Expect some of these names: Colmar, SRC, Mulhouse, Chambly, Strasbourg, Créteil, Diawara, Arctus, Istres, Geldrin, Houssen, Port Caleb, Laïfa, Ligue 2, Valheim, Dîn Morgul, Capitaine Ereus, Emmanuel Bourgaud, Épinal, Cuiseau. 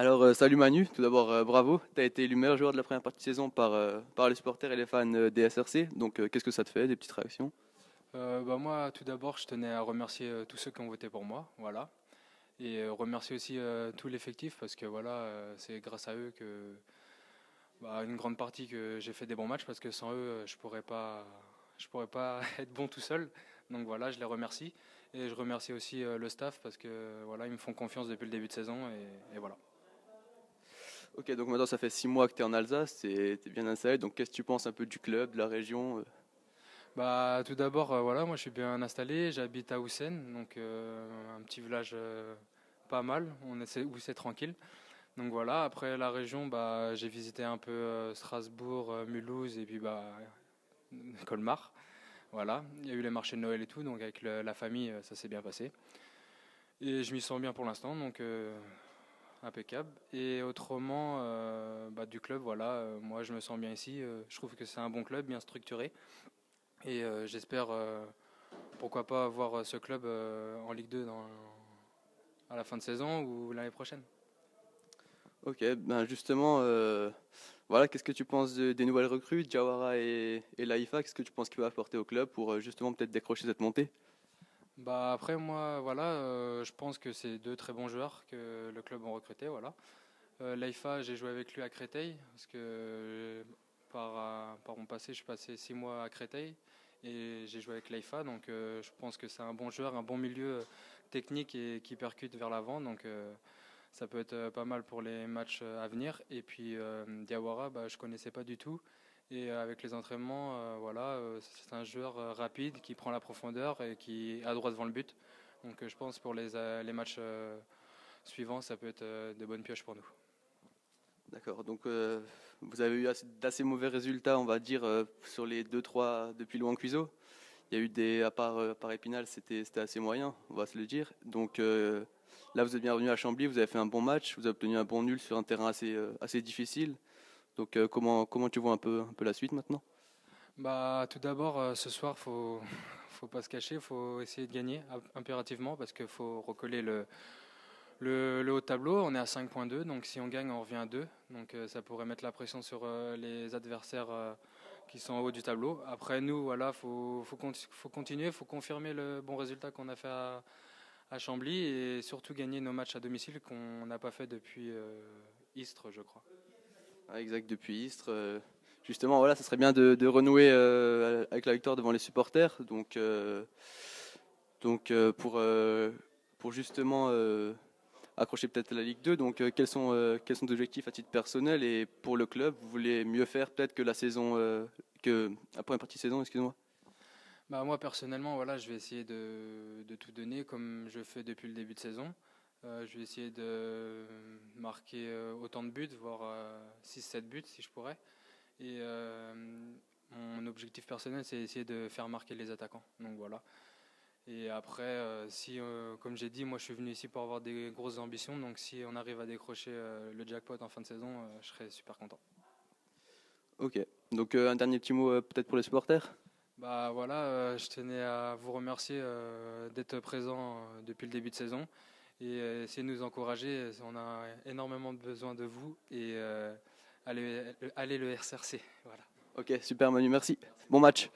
Alors, salut Manu, tout d'abord bravo, tu as été élu meilleur joueur de la première partie de saison par les supporters et les fans des SRC, donc qu'est-ce que ça te fait, des petites réactions? Moi, tout d'abord, je tenais à remercier tous ceux qui ont voté pour moi, voilà, et remercier aussi tout l'effectif, parce que voilà, c'est grâce à eux que, une grande partie que j'ai fait des bons matchs, parce que sans eux, je pourrais pas être bon tout seul, donc voilà, je les remercie, et je remercie aussi le staff, parce que voilà, ils me font confiance depuis le début de saison, et voilà. Ok, donc maintenant ça fait 6 mois que tu es en Alsace et tu es bien installé, donc qu'est-ce que tu penses un peu du club, de la région? Tout d'abord, moi je suis bien installé, j'habite à Houssen, donc un petit village pas mal, c'est tranquille. Donc voilà, après la région, j'ai visité un peu Strasbourg, Mulhouse et puis Colmar. Voilà, il y a eu les marchés de Noël et tout, donc avec la famille ça s'est bien passé. Et je m'y sens bien pour l'instant, donc... impeccable. Et autrement, du club, moi je me sens bien ici. Je trouve que c'est un bon club, bien structuré. Et j'espère, pourquoi pas, voir ce club en Ligue 2 à la fin de saison ou l'année prochaine. Ok, justement, qu'est-ce que tu penses des nouvelles recrues, Diawara et Laïfa? Qu'est-ce que tu penses qu'il va apporter au club pour justement peut-être décrocher cette montée? Après moi je pense que c'est 2 très bons joueurs que le club a recruté, voilà. Laïfa, j'ai joué avec lui à Créteil parce que par mon passé, je suis passé 6 mois à Créteil et j'ai joué avec Laïfa, donc je pense que c'est un bon joueur, un bon milieu technique et qui percute vers l'avant, donc ça peut être pas mal pour les matchs à venir. Et puis Diawara, je connaissais pas du tout. Et avec les entraînements, c'est un joueur rapide qui prend la profondeur et qui est adroit devant le but. Donc je pense pour les matchs suivants, ça peut être de bonnes pioches pour nous. D'accord, donc vous avez eu d'assez mauvais résultats, on va dire, sur les 2-3 depuis loin Cuiseau. Il y a eu à part Épinal, c'était assez moyen, on va se le dire. Donc là, vous êtes bien revenu à Chambly, vous avez fait un bon match, vous avez obtenu un bon nul sur un terrain assez difficile. Donc comment tu vois un peu la suite maintenant? Tout d'abord, ce soir, faut pas se cacher, faut essayer de gagner impérativement parce qu'il faut recoller le haut de tableau. On est à 5.2, donc si on gagne, on revient à 2. Donc ça pourrait mettre la pression sur les adversaires qui sont en haut du tableau. Après nous, faut continuer, faut confirmer le bon résultat qu'on a fait à Chambly et surtout gagner nos matchs à domicile qu'on n'a pas fait depuis Istres, je crois. Exact, depuis Istres. Justement, ça serait bien de renouer avec la victoire devant les supporters. Donc pour justement accrocher peut-être la Ligue 2, donc quels sont tes objectifs à titre personnel et pour le club? Vous voulez mieux faire peut-être que la première partie de saison, excuse-moi. Moi personnellement, je vais essayer de tout donner comme je fais depuis le début de saison. Je vais essayer de marquer autant de buts, voire 6-7 buts si je pourrais. Et mon objectif personnel, c'est essayer de faire marquer les attaquants. Donc voilà. Et après, comme j'ai dit, moi je suis venu ici pour avoir des grosses ambitions. Donc si on arrive à décrocher le jackpot en fin de saison, je serai super content. Ok. Donc un dernier petit mot peut-être pour les supporters? Je tenais à vous remercier d'être présents depuis le début de saison. Et essayez de nous encourager, on a énormément besoin de vous et allez le SRC. Voilà. Ok, super Manu, merci. Bon match.